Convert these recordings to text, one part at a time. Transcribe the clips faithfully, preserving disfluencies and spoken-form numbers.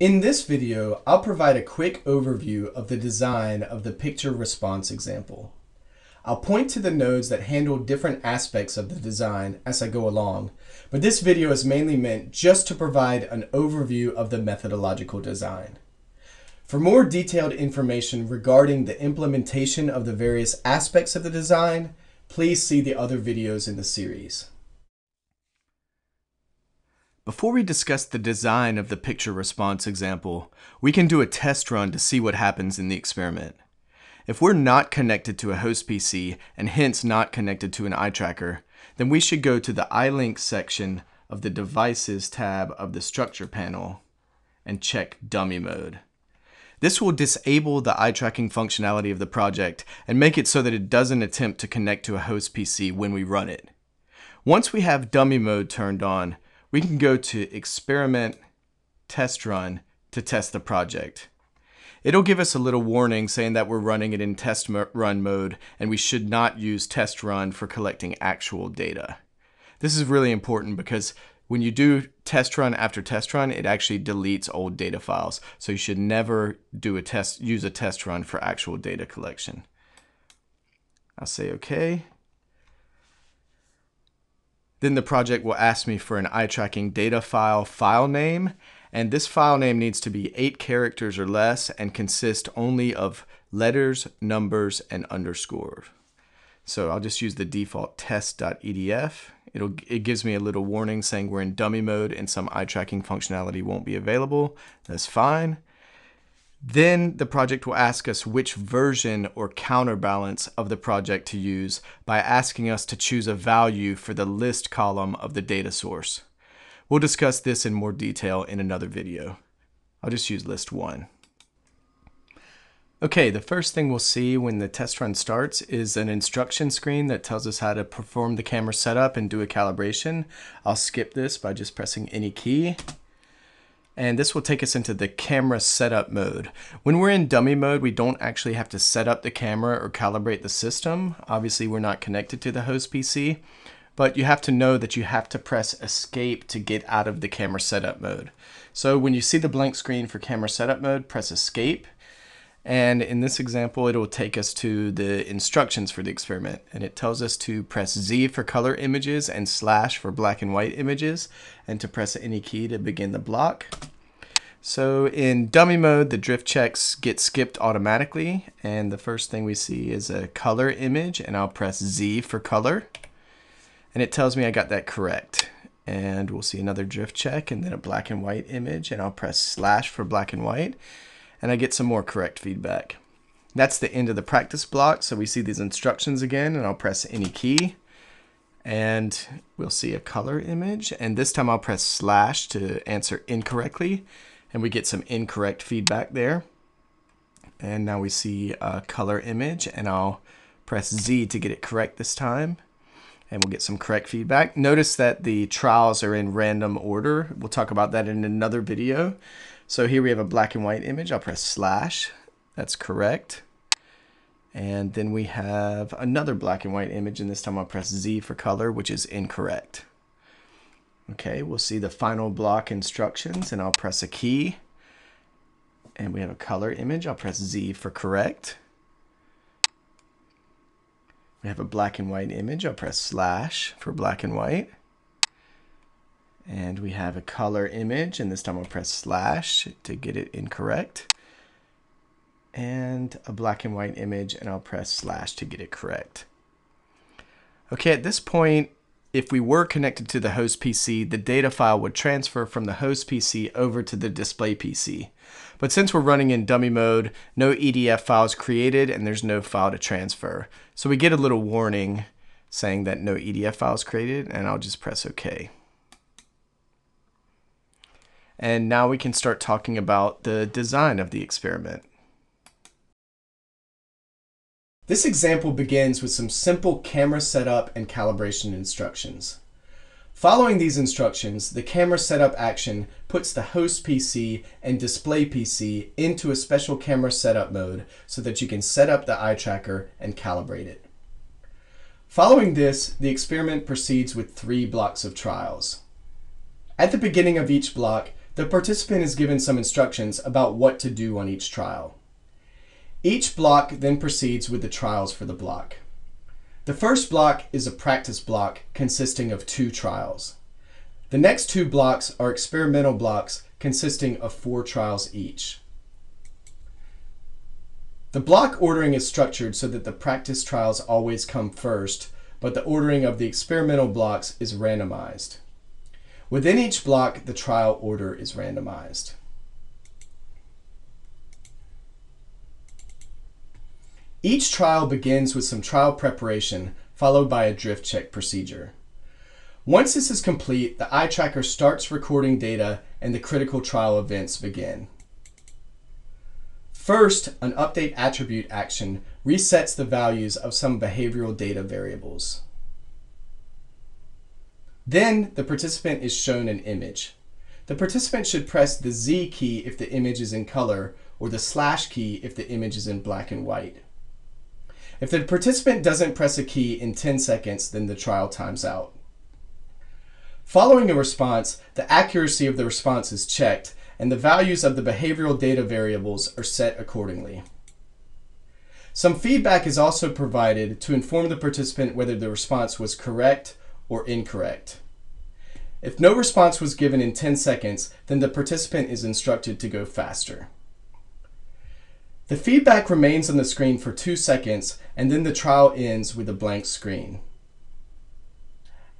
In this video, I'll provide a quick overview of the design of the picture response example. I'll point to the nodes that handle different aspects of the design as I go along, but this video is mainly meant just to provide an overview of the methodological design. For more detailed information regarding the implementation of the various aspects of the design, please see the other videos in the series. Before we discuss the design of the picture response example, we can do a test run to see what happens in the experiment. If we're not connected to a host P C, and hence not connected to an eye tracker, then we should go to the EyeLink section of the Devices tab of the Structure panel and check Dummy Mode. This will disable the eye tracking functionality of the project and make it so that it doesn't attempt to connect to a host P C when we run it. Once we have Dummy Mode turned on, we can go to Experiment, Test Run to test the project. It'll give us a little warning saying that we're running it in test run mode and we should not use test run for collecting actual data. This is really important because when you do test run after test run, it actually deletes old data files. So you should never do a test, use a test run for actual data collection. I'll say okay. Then the project will ask me for an eye tracking data file file name, and this file name needs to be eight characters or less and consist only of letters, numbers, and underscores. So I'll just use the default test.edf. It'll, it gives me a little warning saying we're in dummy mode and some eye tracking functionality won't be available. That's fine. Then the project will ask us which version or counterbalance of the project to use by asking us to choose a value for the list column of the data source. We'll discuss this in more detail in another video. I'll just use list one. Okay, the first thing we'll see when the test run starts is an instruction screen that tells us how to perform the camera setup and do a calibration. I'll skip this by just pressing any key. And this will take us into the camera setup mode. When we're in dummy mode, we don't actually have to set up the camera or calibrate the system. Obviously, we're not connected to the host P C, but you have to know that you have to press escape to get out of the camera setup mode. So when you see the blank screen for camera setup mode, press escape. And in this example, it will take us to the instructions for the experiment. And it tells us to press Z for color images and slash for black and white images, and to press any key to begin the block. So in dummy mode, the drift checks get skipped automatically. And the first thing we see is a color image, and I'll press Z for color. And it tells me I got that correct. And we'll see another drift check and then a black and white image, and I'll press slash for black and white. And I get some more correct feedback. That's the end of the practice block. So we see these instructions again, and I'll press any key, and we'll see a color image. And this time I'll press slash to answer incorrectly, and we get some incorrect feedback there. And now we see a color image, and I'll press Z to get it correct this time, and we'll get some correct feedback. Notice that the trials are in random order. We'll talk about that in another video. So here we have a black and white image. I'll press slash, that's correct. And then we have another black and white image, and this time I'll press Z for color, which is incorrect. Okay, we'll see the final block instructions, and I'll press a key. And we have a color image. I'll press Z for correct. We have a black and white image. I'll press slash for black and white. And we have a color image, and this time I'll press slash to get it incorrect. And a black and white image, and I'll press slash to get it correct. Okay, at this point, if we were connected to the host P C, the data file would transfer from the host P C over to the display P C. But since we're running in dummy mode, no E D F files created, and there's no file to transfer. So we get a little warning saying that no E D F files created, and I'll just press OK. And now we can start talking about the design of the experiment. This example begins with some simple camera setup and calibration instructions. Following these instructions, the camera setup action puts the host P C and display P C into a special camera setup mode so that you can set up the eye tracker and calibrate it. Following this, the experiment proceeds with three blocks of trials. At the beginning of each block, The participant is given some instructions about what to do on each trial. Each block then proceeds with the trials for the block. The first block is a practice block consisting of two trials. The next two blocks are experimental blocks consisting of four trials each. The block ordering is structured so that the practice trials always come first, but the ordering of the experimental blocks is randomized. Within each block, the trial order is randomized. Each trial begins with some trial preparation, followed by a drift check procedure. Once this is complete, the eye tracker starts recording data and the critical trial events begin. First, an update attribute action resets the values of some behavioral data variables. Then the participant is shown an image. The participant should press the Z key if the image is in color, or the slash key if the image is in black and white. If the participant doesn't press a key in ten seconds, then the trial times out. Following a response, the accuracy of the response is checked, and the values of the behavioral data variables are set accordingly. Some feedback is also provided to inform the participant whether the response was correct or incorrect. If no response was given in ten seconds, then the participant is instructed to go faster. The feedback remains on the screen for two seconds, and then the trial ends with a blank screen.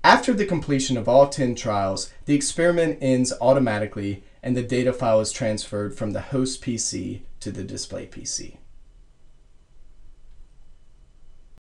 After the completion of all ten trials, the experiment ends automatically and the data file is transferred from the host P C to the display P C.